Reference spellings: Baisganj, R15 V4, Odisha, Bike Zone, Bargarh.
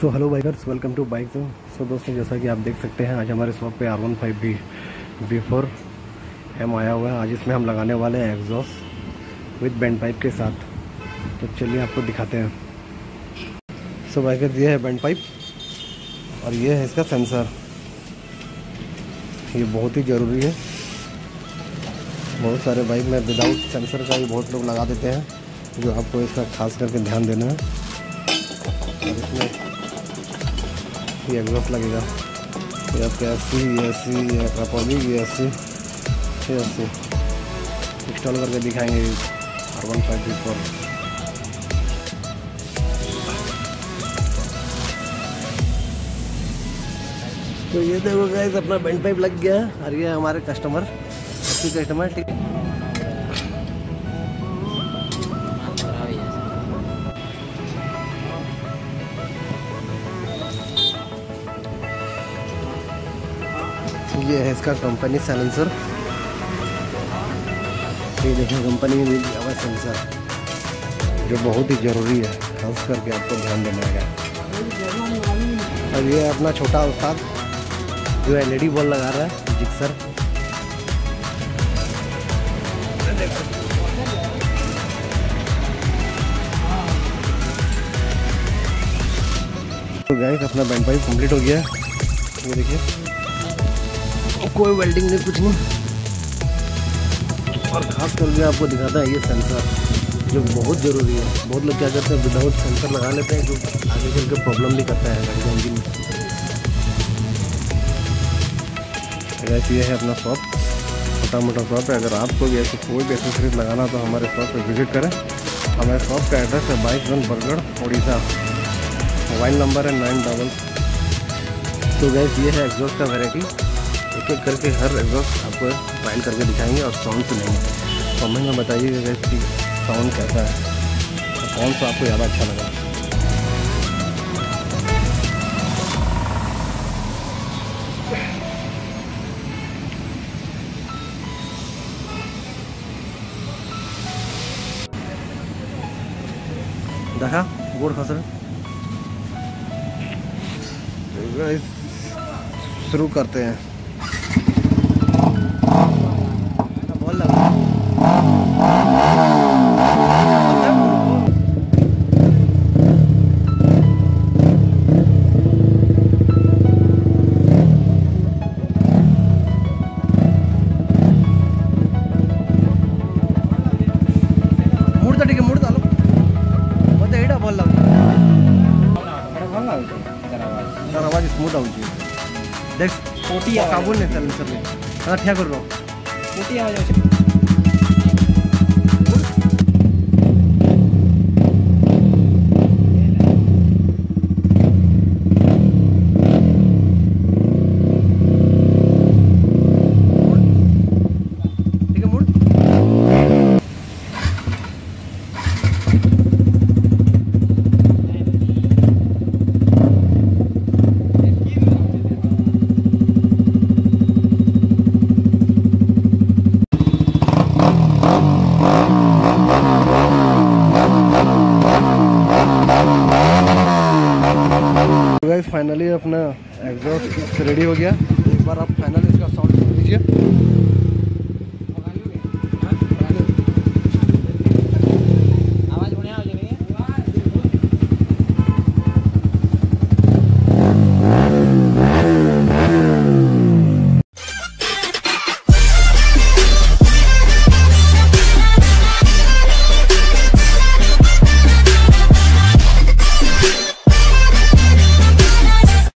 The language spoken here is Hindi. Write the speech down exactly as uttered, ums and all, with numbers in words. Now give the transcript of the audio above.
So hello bikers, welcome to bike zone. So दोस्तों, जैसा कि आप देख सकते हैं, आज हमारे शॉप पे R fifteen V four M आया हुआ है। आज इसमें हम लगाने वाले हैं एग्जॉस्ट विद बैंड पाइप के साथ। तो चलिए आपको दिखाते हैं। सो so, बाइकर्स, ये है बैंड पाइप और ये है इसका सेंसर। ये बहुत ही ज़रूरी है। बहुत सारे बाइक में विदाउट सेंसर का भी बहुत लोग लगा देते हैं, जो आपको इसका खास करके ध्यान देना है। और इसमें ये एग्जॉस्ट लगेगा, ये आपके F S C, F S C, F S C install करके दिखाएंगे आर फिफ्टीन वी फोर। तो ये देखो गाइस, अपना बैंड पाइप लग गया है और ये हमारे कस्टमर अच्छी कस्टमर ठीक। ये है इसका कंपनी साइलेंसर। ये देखिए, कंपनी में मिल गया सेंसर, जो बहुत ही ज़रूरी है, खास करके आपको ध्यान देना है। और ये अपना छोटा उस्ताद जो एलईडी बॉल लगा रहा है, जिक्सर। तो गाइस, अपना बैंड पाइप कंप्लीट हो गया है। ये देखिए, कोई वेल्डिंग नहीं, कुछ नहीं। और खास करके आपको दिखाता है ये सेंसर, जो बहुत ज़रूरी है। बहुत लोग क्या करते हैं, विदाउट सेंसर लगा लेते हैं, जो आगे चल के प्रॉब्लम भी करता है गाड़ी इंजन में। गैस, ये है अपना शॉप, छोटा मोटा शॉप है। अगर आपको भी ऐसी कोई भी एक्सेसरीज लगाना तो हमारे शॉप पर विजिट करें। हमारे शॉप का एड्रेस है बाईसगंज बरगढ़ उड़ीसा। मोबाइल नंबर है नाइन डबल। तो गैस, ये है एग्जॉस्ट का वेराइटी। एक एक करके हर एग्जॉस्ट आपको ट्रायल करके दिखाएंगे और साउंड सुनेंगे। कमेंट में बताइएगा गाइस कि साउंड कैसा है, कौन सा आपको ज़्यादा अच्छा लगा। देखा गोड़ फसल। शुरू करते हैं। देख फोटी काबूल नहीं चल सर अगर ठिया कर रो फोटी आ जाओ। फाइनली अपना एग्जॉस्ट रेडी हो गया। एक बार आप फाइनली इसका साउंड सुन लीजिए।